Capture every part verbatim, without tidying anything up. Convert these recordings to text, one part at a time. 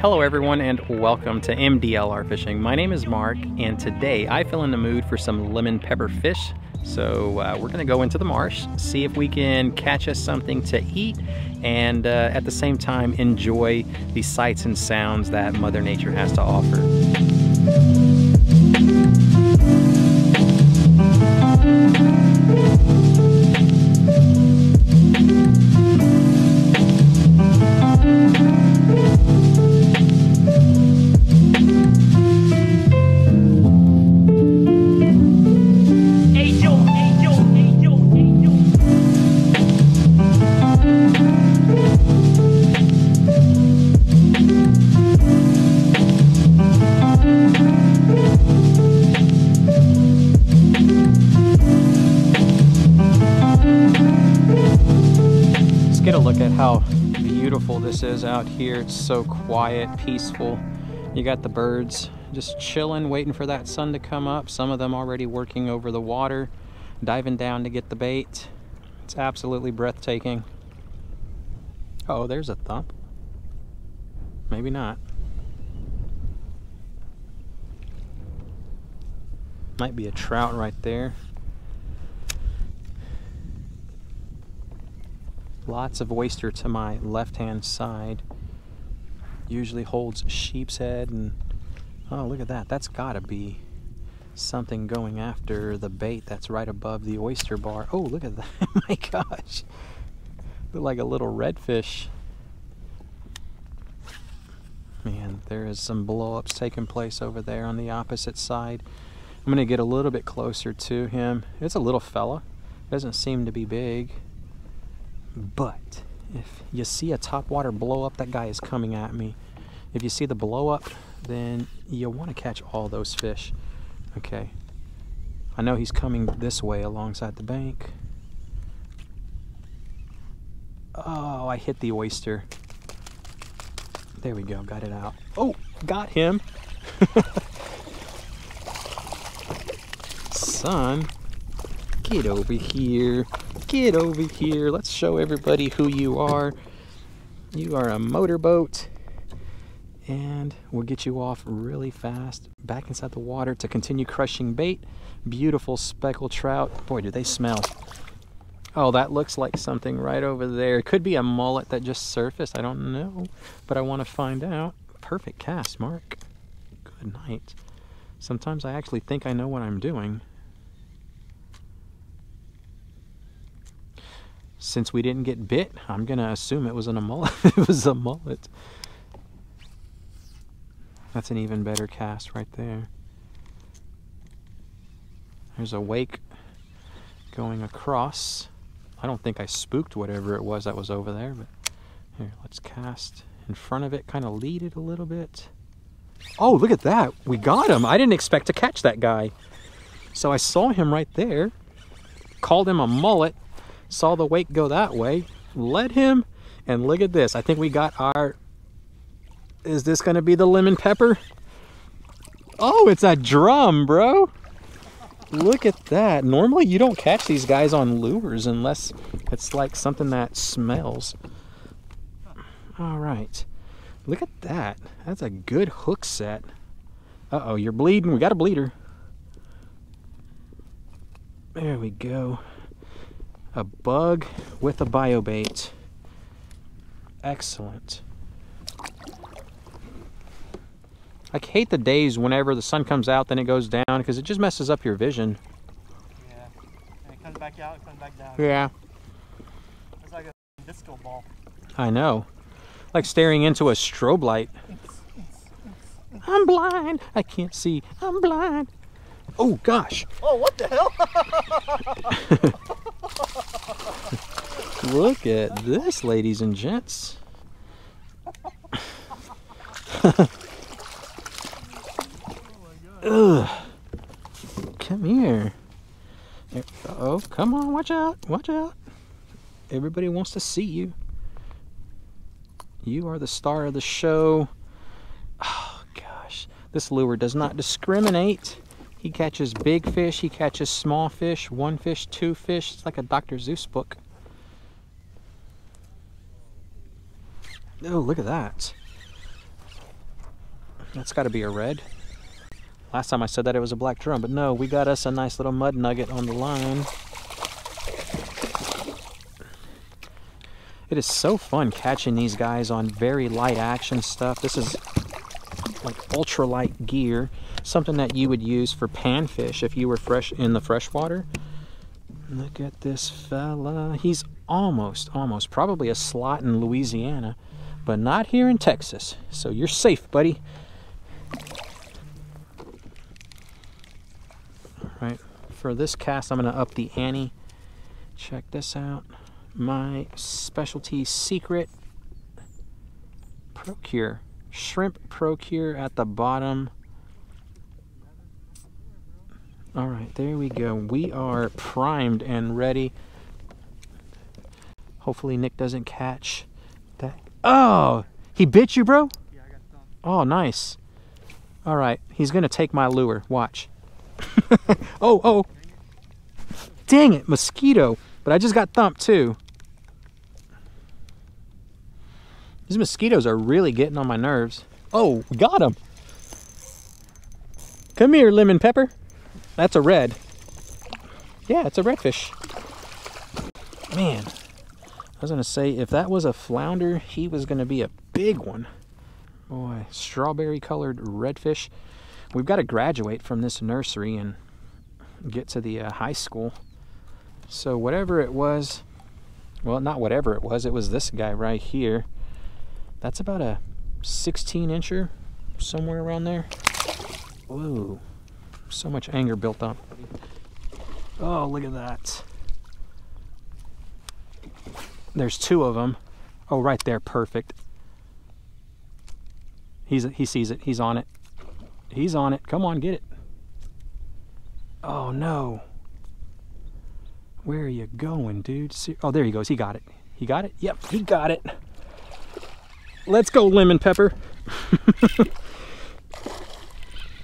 Hello everyone and welcome to M D L R Fishing. My name is Mark and today I feel in the mood for some lemon pepper fish. So uh, we're gonna go into the marsh, see if we can catch us something to eat and uh, at the same time enjoy the sights and sounds that Mother Nature has to offer. Look at how beautiful this is out here. It's so quiet, peaceful. You got the birds just chilling, waiting for that sun to come up. Some of them already working over the water, diving down to get the bait. It's absolutely breathtaking. Oh, there's a thump. Maybe not. Might be a trout right there. Lots of oyster to my left-hand side. Usually holds sheep's head and, oh, look at that. That's gotta be something going after the bait that's right above the oyster bar. Oh, look at that, my gosh. Look like a little redfish. Man, there is some blow-ups taking place over there on the opposite side. I'm gonna get a little bit closer to him. It's a little fella. Doesn't seem to be big. But if you see a topwater blow up, that guy is coming at me. If you see the blow up, then you want to catch all those fish. Okay. I know he's coming this way alongside the bank. Oh, I hit the oyster. There we go, got it out. Oh, got him. Son, get over here. Get over here. Let's show everybody who you are. You are a motorboat. And we'll get you off really fast back inside the water to continue crushing bait. Beautiful speckled trout. Boy, do they smell. Oh, that looks like something right over there. It could be a mullet that just surfaced. I don't know, but I want to find out. Perfect cast, Mark. Good night. Sometimes I actually think I know what I'm doing. Since we didn't get bit, I'm gonna assume it was an a mullet. It was a mullet. That's an even better cast right there. There's a wake going across. I don't think I spooked whatever it was that was over there, but here, let's cast in front of it, kind of lead it a little bit. Oh, look at that. We got him. I didn't expect to catch that guy. So I saw him right there, called him a mullet, saw the wake go that way, led him, and look at this. I think we got our, is this gonna be the lemon pepper? Oh, it's a drum, bro. Look at that. Normally you don't catch these guys on lures unless it's like something that smells. All right, look at that. That's a good hook set. Uh-oh, you're bleeding. We got a bleeder. There we go. A bug with a bio bait. Excellent. I hate the days whenever the sun comes out, then it goes down, because it just messes up your vision. Yeah, and it comes back out, it comes back down. Yeah. It's like a disco ball. I know. Like staring into a strobe light. I'm blind. I can't see. I'm blind. Oh gosh. Oh, what the hell? Look at this, ladies and gents. Ugh. Come here. Uh oh, come on, watch out, watch out. Everybody wants to see you. You are the star of the show. Oh gosh, this lure does not discriminate. He catches big fish, he catches small fish, one fish, two fish. It's like a Doctor Zeus book. Oh, look at that. That's got to be a red. Last time I said that it was a black drum, but no, we got us a nice little mud nugget on the line. It is so fun catching these guys on very light action stuff. This is like ultralight gear, something that you would use for panfish if you were fresh in the freshwater. Look at this fella. He's almost, almost, probably a slot in Louisiana, but not here in Texas. So you're safe, buddy. All right, for this cast, I'm gonna up the ante. Check this out. My specialty secret Pro-Cure shrimp Pro-Cure at the bottom. All right, there we go. We are primed and ready. Hopefully Nick doesn't catch that. Oh, he bit you, bro? Yeah, I got some. Oh, nice. All right, he's gonna take my lure. Watch. oh, oh. Dang it, mosquito. But I just got thumped too. These mosquitoes are really getting on my nerves. Oh, got him. Come here, Lemon Pepper. That's a red. Yeah, it's a redfish. Man, I was gonna say, if that was a flounder, he was gonna be a big one. Boy, strawberry colored redfish. We've got to graduate from this nursery and get to the uh, high school. So whatever it was, well, not whatever it was, it was this guy right here. That's about a sixteen incher, somewhere around there. Whoa, so much anger built up. Oh, look at that. There's two of them. Oh, right there, perfect. He's, he sees it, he's on it. He's on it, come on, get it. Oh no. Where are you going, dude? Oh, there he goes, he got it. He got it? Yep, he got it. Let's go, Lemon Pepper.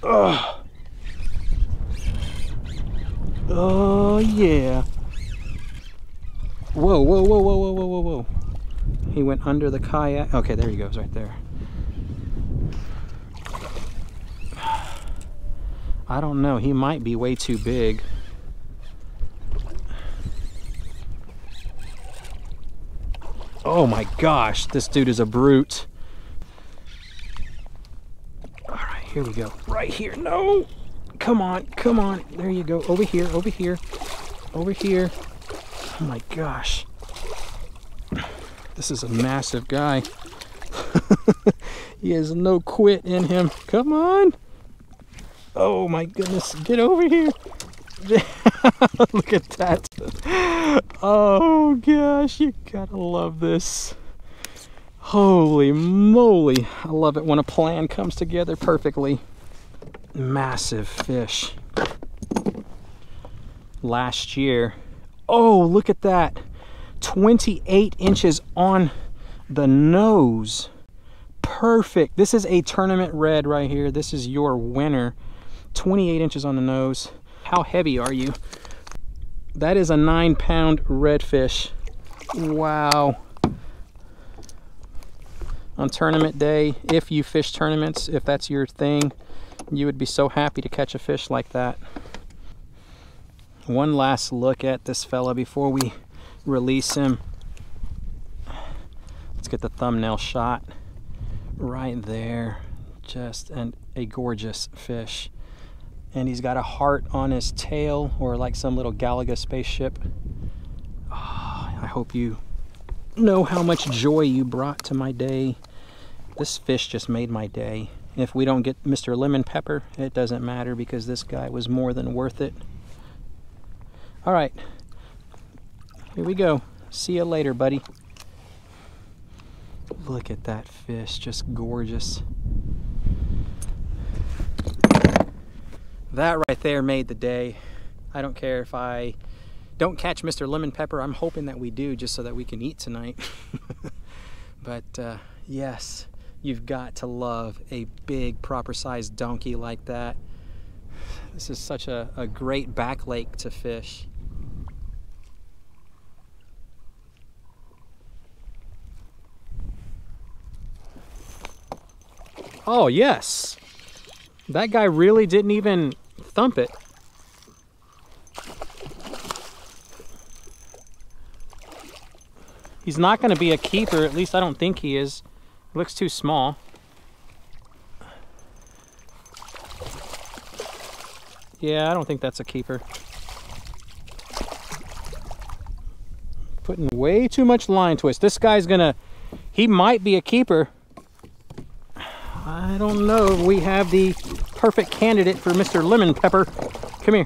oh. oh, yeah. Whoa, whoa, whoa, whoa, whoa, whoa, whoa, whoa. He went under the kayak. Okay, there he goes, right there. I don't know, he might be way too big. Oh my gosh, this dude is a brute. All right, here we go. Right here, no! Come on, come on, there you go. Over here, over here, over here. Oh my gosh. This is a massive guy. He has no quit in him. Come on! Oh my goodness, get over here. Look at that. Oh gosh, you gotta love this. Holy moly, I love it when a plan comes together perfectly. Massive fish. Last year, oh look at that. twenty-eight inches on the nose. Perfect, this is a tournament red right here. This is your winner. twenty-eight inches on the nose. How heavy are you? That is a nine pound redfish. Wow. On tournament day, if you fish tournaments, if that's your thing, you would be so happy to catch a fish like that. One last look at this fella before we release him. Let's get the thumbnail shot right there. Just an, a gorgeous fish. And he's got a heart on his tail, or like some little Galaga spaceship. Oh, I hope you know how much joy you brought to my day. This fish just made my day. If we don't get Mister Lemon Pepper, it doesn't matter because this guy was more than worth it. All right, here we go. See you later, buddy. Look at that fish, just gorgeous. That right there made the day. I don't care if I don't catch Mister Lemon Pepper. I'm hoping that we do just so that we can eat tonight. But uh, yes, you've got to love a big proper sized donkey like that. This is such a, a great back lake to fish. Oh yes. That guy really didn't even thump it. He's not going to be a keeper, at least I don't think he is. It looks too small. Yeah, I don't think that's a keeper. Putting way too much line twist. This guy's going to, he might be a keeper. I don't know if we have the perfect candidate for Mister Lemon Pepper. Come here.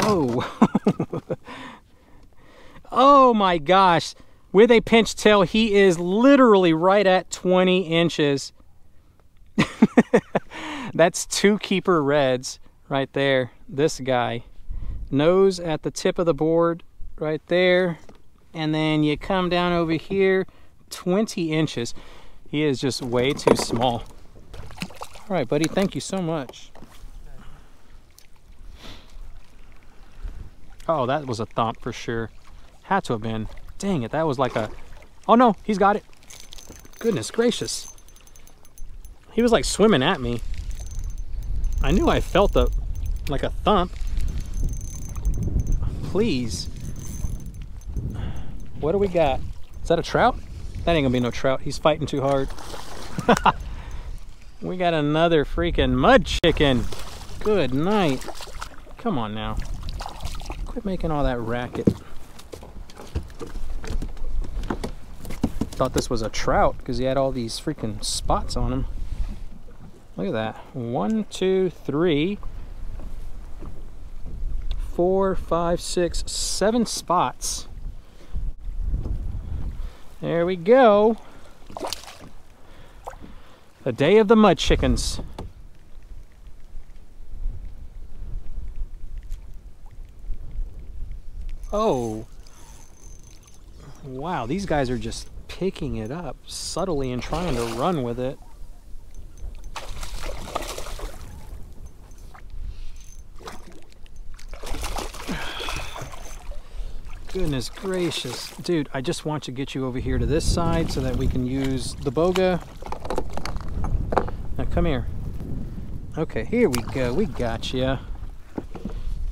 Whoa. Oh my gosh. With a pinch tail, he is literally right at twenty inches. That's two keeper reds right there. This guy. Nose at the tip of the board right there. And then you come down over here, twenty inches. He is just way too small. All right, buddy, thank you so much. Oh, that was a thump for sure. Had to have been. Dang it, that was like a... Oh no, he's got it. Goodness gracious. He was like swimming at me. I knew I felt the, like a thump. Please. What do we got? Is that a trout? That ain't gonna be no trout. He's fighting too hard. We got another freaking mud chicken. Good night. Come on now. Quit making all that racket. Thought this was a trout because he had all these freaking spots on him. Look at that. One, two, three, four, five, six, seven spots. There we go. The day of the mud chickens. Oh, wow, these guys are just picking it up subtly and trying to run with it. Goodness gracious. Dude, I just want to get you over here to this side so that we can use the boga. Now come here. Okay, here we go, we got you.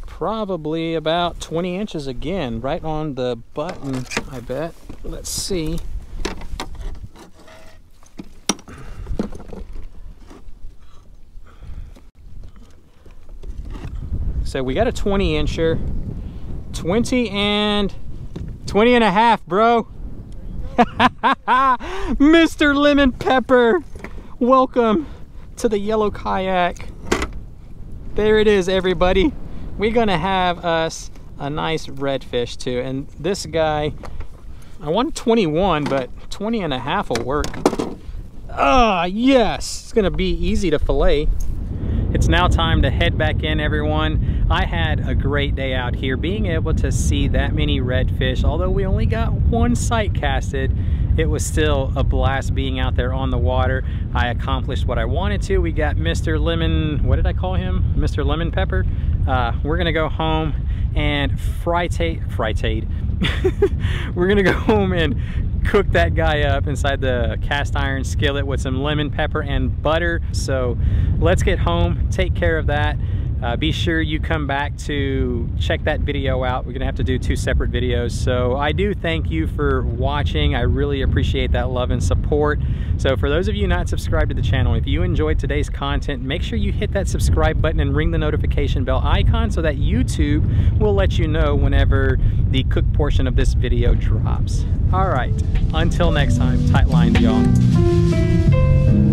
Probably about twenty inches again, right on the button, I bet. Let's see. So we got a twenty incher, twenty and twenty and a half, bro. Mister Lemon Pepper, welcome to the yellow kayak. There it is, everybody. We're gonna have us a nice redfish too. And this guy, I want twenty-one, but twenty and a half will work. Ah, yes, it's gonna be easy to fillet. It's now time to head back in, everyone. I had a great day out here. Being able to see that many redfish, although we only got one sight casted, it was still a blast being out there on the water. I accomplished what I wanted to. We got Mister Lemon, what did I call him? Mister Lemon Pepper. Uh, we're gonna go home and fritate, fritate. We're gonna go home and cook that guy up inside the cast iron skillet with some lemon pepper and butter. So let's get home, take care of that. Uh, be sure you come back to check that video out. We're gonna have to do two separate videos. So I do thank you for watching. I really appreciate that love and support. So for those of you not subscribed to the channel, if you enjoyed today's content, make sure you hit that subscribe button and ring the notification bell icon so that YouTube will let you know whenever the cooked portion of this video drops. All right, until next time, tight lines, y'all.